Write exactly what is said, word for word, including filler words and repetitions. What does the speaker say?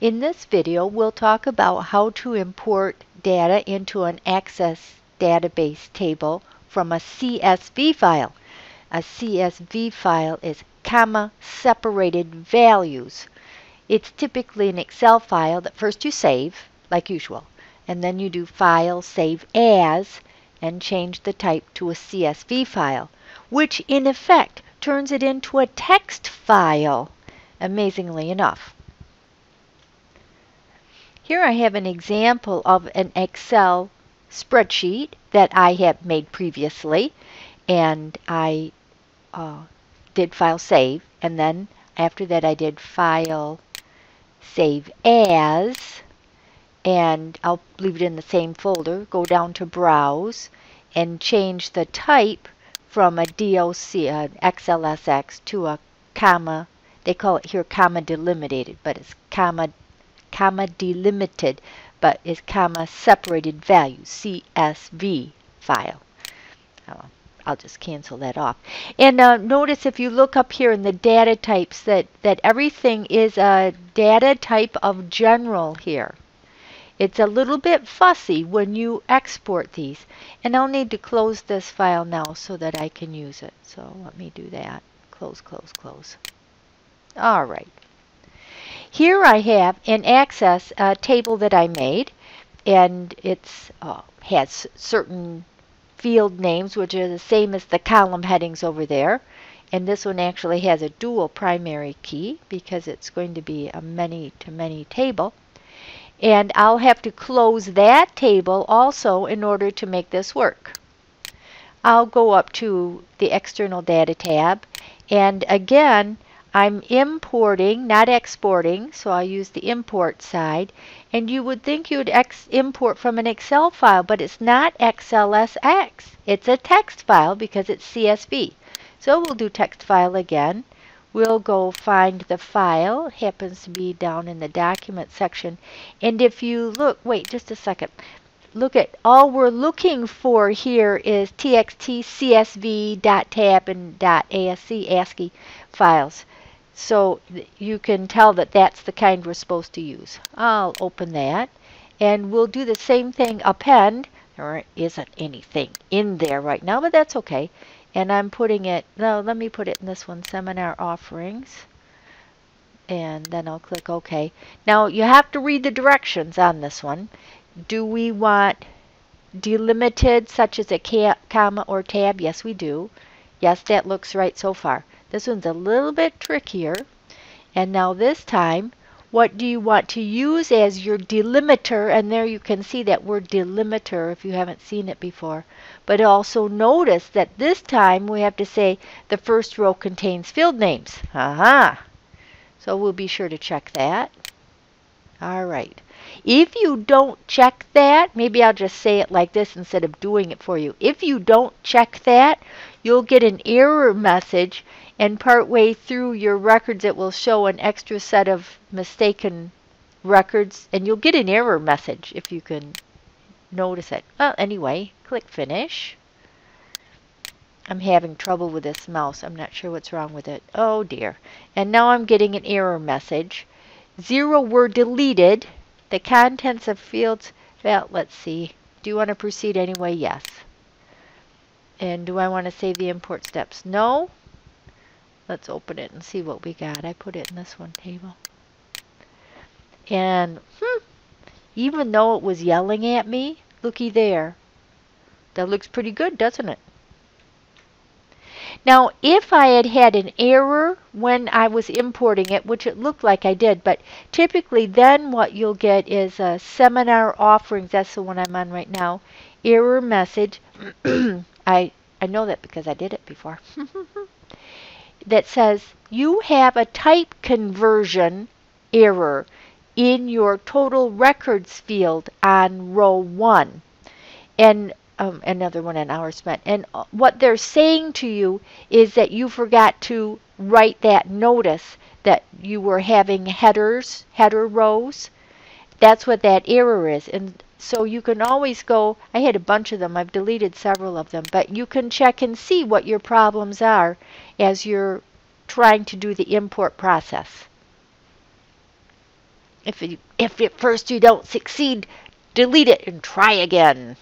In this video, we'll talk about how to import data into an Access database table from a C S V file. A C S V file is comma separated values. It's typically an Excel file that first you save, like usual, and then you do File, Save As, and change the type to a C S V file, which in effect turns it into a text file, amazingly enough. Here I have an example of an Excel spreadsheet that I have made previously, and I uh, did File, Save, and then after that I did File, Save As, and I'll leave it in the same folder, go down to Browse, and change the type from a D O C, an X L S X, to a comma, they call it here comma delimited, but it's comma, comma delimited, but it's comma separated value, C S V file. I'll, I'll just cancel that off. And uh, notice if you look up here in the data types that, that everything is a data type of general here. It's a little bit fussy when you export these. And I'll need to close this file now so that I can use it. So let me do that. Close, close, close. All right. Here I have an Access uh, table that I made. And it's uh, has certain field names, which are the same as the column headings over there. And this one actually has a dual primary key because it's going to be a many-to-many table. And I'll have to close that table also in order to make this work. I'll go up to the External Data tab, and again I'm importing, not exporting, so I'll use the import side. And you would think you'd ex import from an Excel file, but it's not X L S X. It's a text file because it's C S V. So we'll do text file again. We'll go find the file. It happens to be down in the document section. And if you look, wait just a second. Look at, all we're looking for here is txt, csv, .tab, and .asc, ASCII files. So you can tell that that's the kind we're supposed to use. I'll open that. And we'll do the same thing, append. There isn't anything in there right now, but that's okay. And I'm putting it, no, let me put it in this one, Seminar Offerings. And then I'll click OK. Now you have to read the directions on this one. Do we want delimited such as a comma or tab? Yes, we do. Yes, that looks right so far. This one's a little bit trickier. And now this time, what do you want to use as your delimiter? And there you can see that word delimiter if you haven't seen it before. But also notice that this time we have to say the first row contains field names. Aha! So we'll be sure to check that. All right. If you don't check that, maybe I'll just say it like this instead of doing it for you. If you don't check that, you'll get an error message, and partway through your records it will show an extra set of mistaken records, and you'll get an error message if you can notice it. Well, anyway, click Finish. I'm having trouble with this mouse. I'm not sure what's wrong with it. Oh dear. And now I'm getting an error message. Zero were deleted. The contents of fields, well, let's see. Do you want to proceed anyway? Yes. And do I want to save the import steps? No. Let's open it and see what we got. I put it in this one table. And hmm, even though it was yelling at me, looky there. That looks pretty good, doesn't it? Now, if I had had an error when I was importing it, which it looked like I did, but typically then what you'll get is a Seminar Offerings. That's the one I'm on right now. Error message. I, I know that because I did it before. That says you have a type conversion error in your total records field on row one, and um, another one on hours spent. And what they're saying to you is that you forgot to write that notice that you were having headers, header rows. That's what that error is. And so you can always go, I had a bunch of them, I've deleted several of them, but you can check and see what your problems are as you're trying to do the import process. If, it, if at first you don't succeed, delete it and try again.